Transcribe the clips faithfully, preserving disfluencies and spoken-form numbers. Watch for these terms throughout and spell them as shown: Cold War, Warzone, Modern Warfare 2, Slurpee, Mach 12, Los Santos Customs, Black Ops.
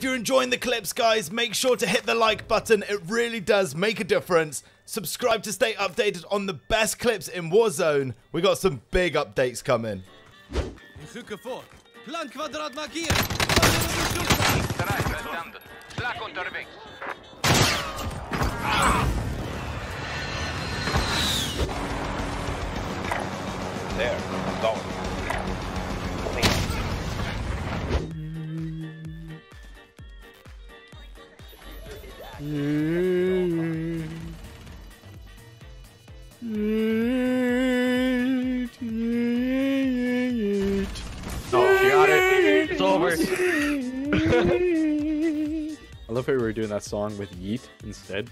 If you're enjoying the clips, guys, make sure to hit the like button. It really does make a difference. Subscribe to stay updated on the best clips in Warzone. We got some big updates coming. There, I'm going. Mm-hmm. Oh, she got it. It's over. I love how we were doing that song with yeet instead.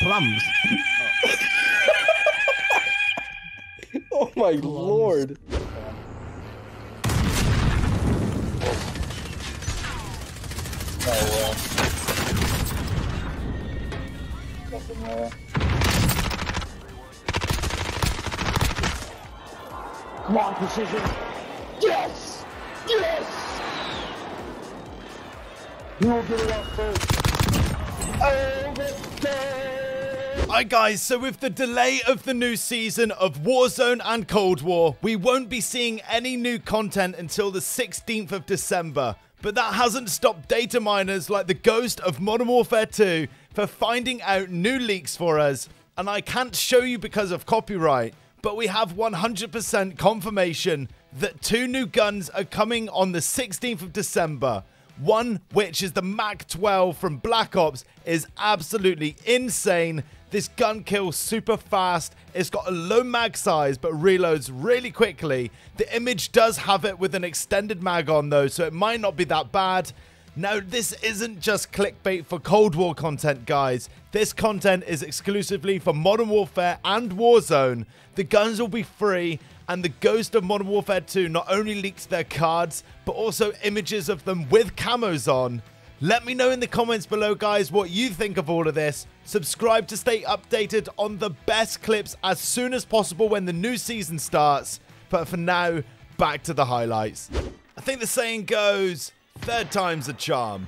Plums. Oh. Oh my Plums. Lord. Yeah. Oh, well. Come on, precision. Yes! Yes! You will get it out first. Oh, let's go! Alright guys, so with the delay of the new season of Warzone and Cold War, we won't be seeing any new content until the sixteenth of December. But that hasn't stopped data miners like the ghost of Modern Warfare two for finding out new leaks for us. And I can't show you because of copyright, but we have one hundred percent confirmation that two new guns are coming on the sixteenth of December. One, which is the Mach twelve from Black Ops, is absolutely insane. This gun kills super fast. It's got a low mag size, but reloads really quickly. The image does have it with an extended mag on though, so it might not be that bad. Now, this isn't just clickbait for Cold War content, guys. This content is exclusively for Modern Warfare and Warzone. The guns will be free, and the ghost of Modern Warfare two not only leaked their cards, but also images of them with camos on. Let me know in the comments below, guys, what you think of all of this. Subscribe to stay updated on the best clips as soon as possible when the new season starts. But for now, back to the highlights. I think the saying goes... third time's a charm.